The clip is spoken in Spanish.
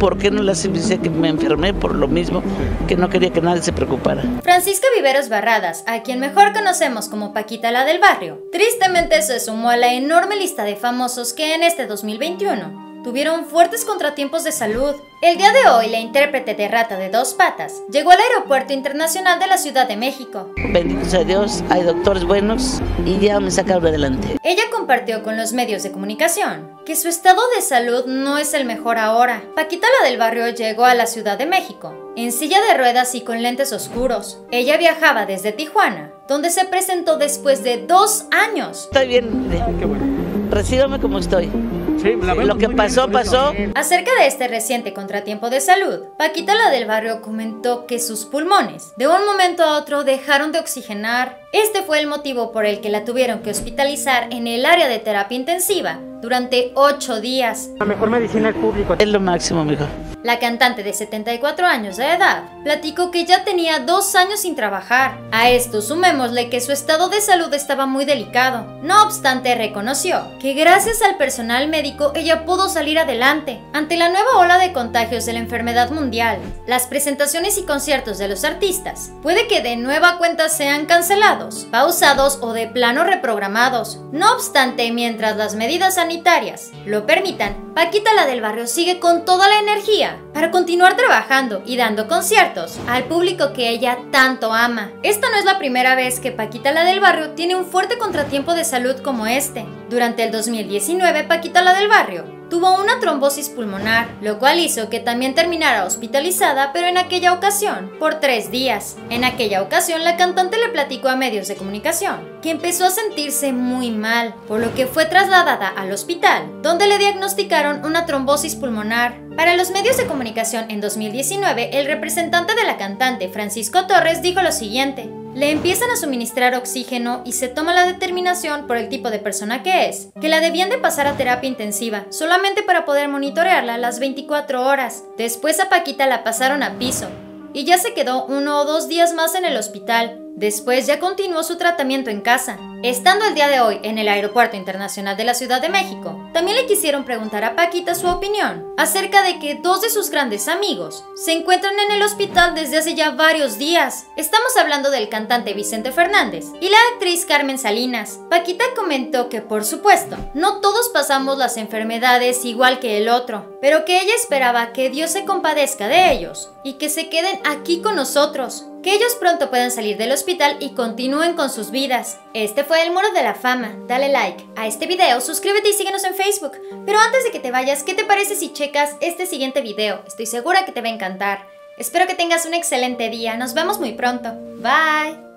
¿por qué no las invité? Que me enfermé por lo mismo, que no quería que nadie se preocupara. Francisca Viveros Barradas, a quien mejor conocemos como Paquita la del Barrio, tristemente se sumó a la enorme lista de famosos que en este 2021 tuvieron fuertes contratiempos de salud. El día de hoy, la intérprete de Rata de Dos Patas llegó al Aeropuerto Internacional de la Ciudad de México. Bendito sea Dios, hay doctores buenos y ya me sacaron adelante. Ella compartió con los medios de comunicación que su estado de salud no es el mejor ahora. Paquita la del Barrio llegó a la Ciudad de México en silla de ruedas y con lentes oscuros. Ella viajaba desde Tijuana, donde se presentó después de 2 años. Estoy bien, qué bueno. Recíbame como estoy. Sí, lo que pasó, bien, pasó. Acerca de este reciente contratiempo de salud, Paquita la del Barrio comentó que sus pulmones de un momento a otro dejaron de oxigenar. Este fue el motivo por el que la tuvieron que hospitalizar en el área de terapia intensiva durante 8 días. La mejor medicina es público. Es lo máximo, mijo. La cantante de 74 años de edad platicó que ya tenía 2 años sin trabajar. A esto sumémosle que su estado de salud estaba muy delicado. No obstante, reconoció que gracias al personal médico ella pudo salir adelante ante la nueva ola de contagios de la enfermedad mundial. Las presentaciones y conciertos de los artistas puede que de nueva cuenta sean cancelados, pausados o de plano reprogramados. No obstante, mientras las medidas sanitarias lo permitan, Paquita la del Barrio sigue con toda la energía para continuar trabajando y dando conciertos al público que ella tanto ama. Esta no es la primera vez que Paquita la del Barrio tiene un fuerte contratiempo de salud como este. Durante el 2019, Paquita la del Barrio tuvo una trombosis pulmonar, lo cual hizo que también terminara hospitalizada, pero en aquella ocasión por 3 días. En aquella ocasión, la cantante le platicó a medios de comunicación que empezó a sentirse muy mal, por lo que fue trasladada al hospital, donde le diagnosticaron una trombosis pulmonar. Para los medios de comunicación en 2019, el representante de la cantante, Francisco Torres, dijo lo siguiente: le empiezan a suministrar oxígeno y se toma la determinación, por el tipo de persona que es, que la debían de pasar a terapia intensiva, solamente para poder monitorearla las 24 horas. Después a Paquita la pasaron a piso y ya se quedó 1 o 2 días más en el hospital. Después ya continuó su tratamiento en casa. Estando el día de hoy en el Aeropuerto Internacional de la Ciudad de México, también le quisieron preguntar a Paquita su opinión acerca de que 2 de sus grandes amigos se encuentran en el hospital desde hace ya varios días. Estamos hablando del cantante Vicente Fernández y la actriz Carmen Salinas. Paquita comentó que, por supuesto, no todos pasamos las enfermedades igual que el otro, pero que ella esperaba que Dios se compadezca de ellos y que se queden aquí con nosotros, que ellos pronto puedan salir del hospital y continúen con sus vidas. Este fue El Muro de la Fama. Dale like a este video, suscríbete y síguenos en Facebook. Pero antes de que te vayas, ¿qué te parece si checas este siguiente video? Estoy segura que te va a encantar. Espero que tengas un excelente día. Nos vemos muy pronto. Bye.